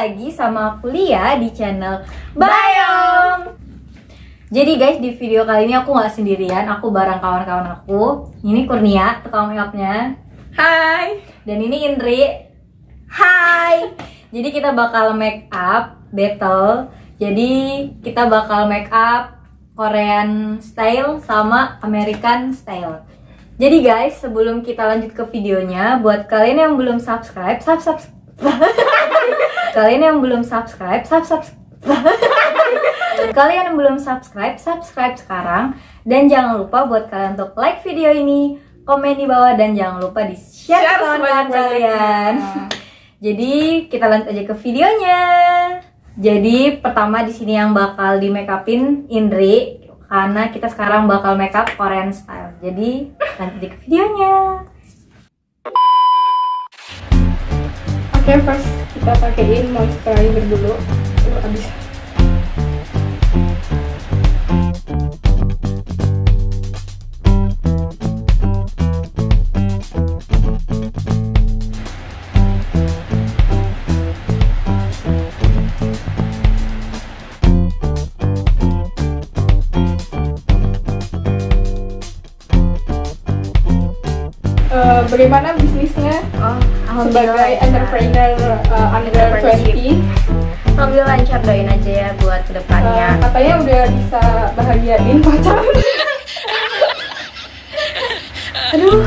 lagi sama aku Lia di channel Bayong. Jadi guys, di video kali ini aku nggak sendirian, aku bareng kawan-kawan aku. Ini Kurnia, tukang makeupnya. Hai. Dan ini Indri. Hai. Jadi kita bakal make up battle. Jadi kita bakal make up Korean style sama American style. Jadi guys, sebelum kita lanjut ke videonya, buat kalian yang belum subscribe sekarang. Dan jangan lupa buat kalian untuk like video ini, komen di bawah, dan jangan lupa di share ke teman-teman kalian. Jadi kita lanjut aja ke videonya. Jadi pertama di sini yang bakal di make upin Indri, karena kita sekarang bakal makeup Korean style. Jadi lanjut ke videonya. Oke, first kita pakein moisturizer dulu. Abis. Bagaimana bisnisnya sebagai entrepreneur under 20? Alhamdulillah lancar, doain aja ya buat kedepannya. Katanya udah bisa bahagiain pacar. Aduh.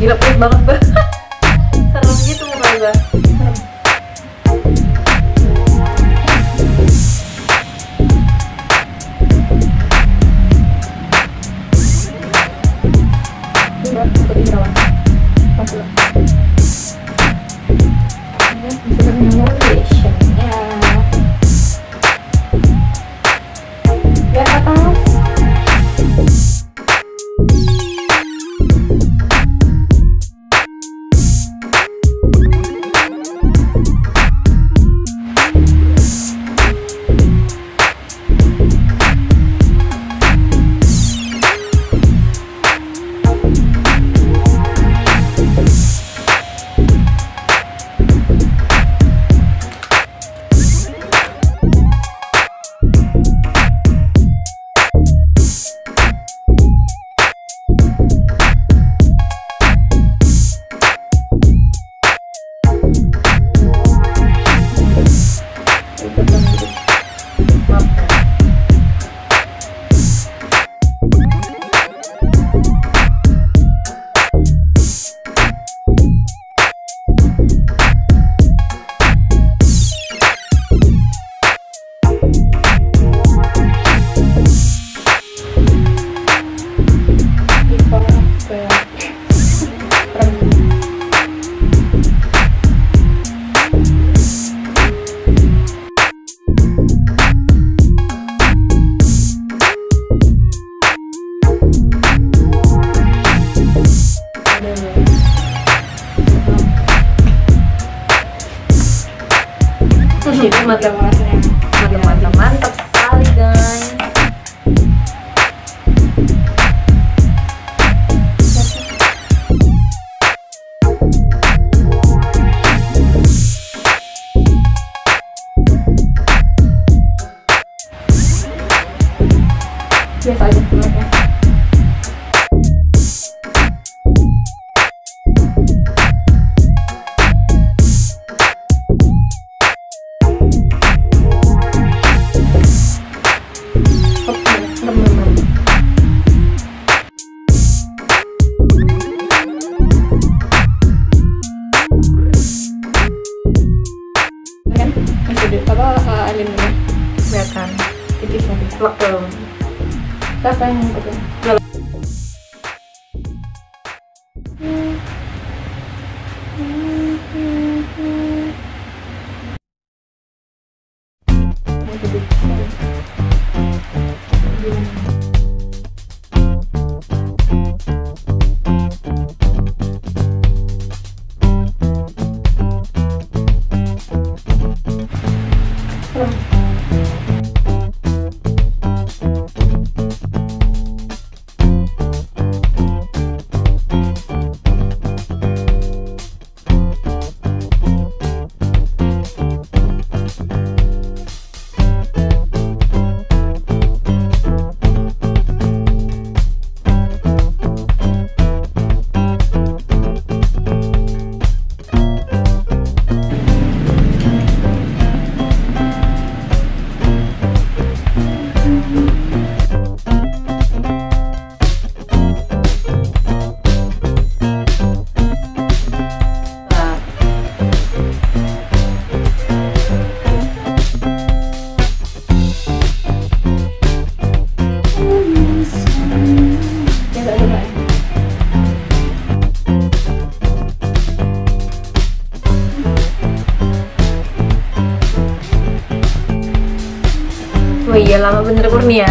Gila, pedes banget, Mbak. Serem gitu muka gue. Mantap, mantap sekali guys. Biasa aja sebenarnya. Siapa yang ngikutin? Oh iya, lama bener Kurnia.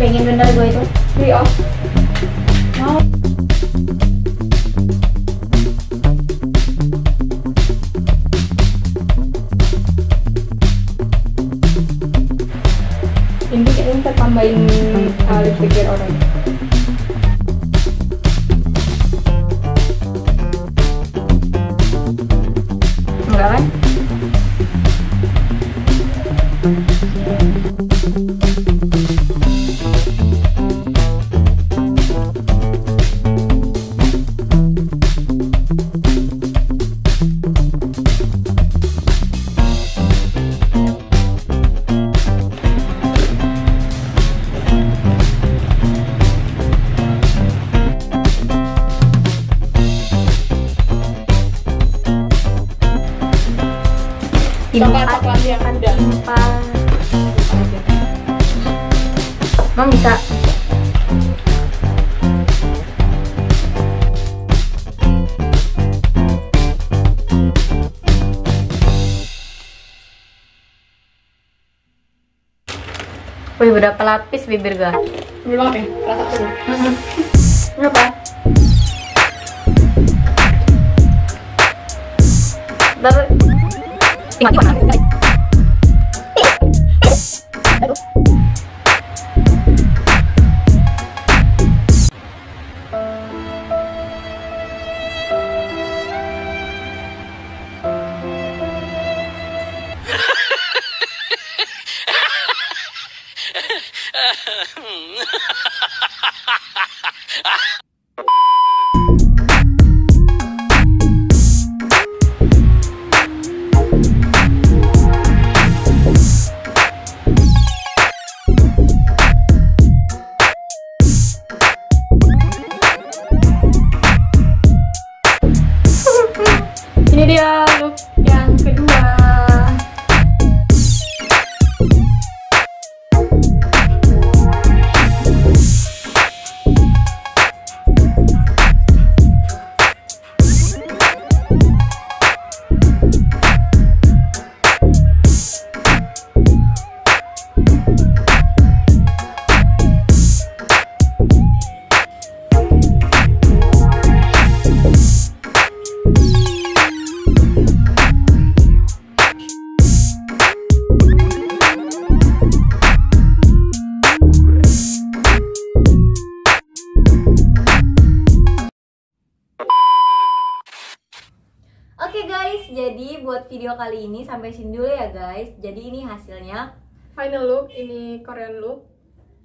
Pengen bener gue itu free off. nambahin lipstick biar orange. Enggak kan? Coklat-coklat yang ada Mam bisa. Wih, berapa lapis bibir gua? Belum banget ya, rasa tuh. Kenapa? Ini dia look yang kedua. Oke guys, jadi buat video kali ini sampai sini dulu ya guys. Jadi ini hasilnya final look, ini Korean look,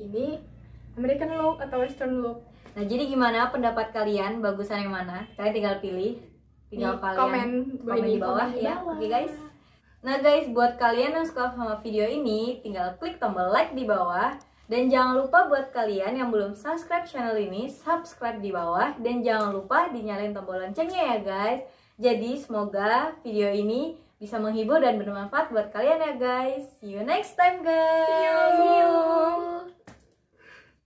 ini American look atau Western look. Nah jadi gimana pendapat kalian, bagusan yang mana? Kalian tinggal pilih, tinggal komen di bawah ya. Oke guys. Nah guys, buat kalian yang suka sama video ini tinggal klik tombol like di bawah. Dan jangan lupa buat kalian yang belum subscribe channel ini, subscribe di bawah. Dan jangan lupa dinyalain tombol loncengnya ya guys. Jadi semoga video ini bisa menghibur dan bermanfaat buat kalian ya guys. See you next time guys. See you.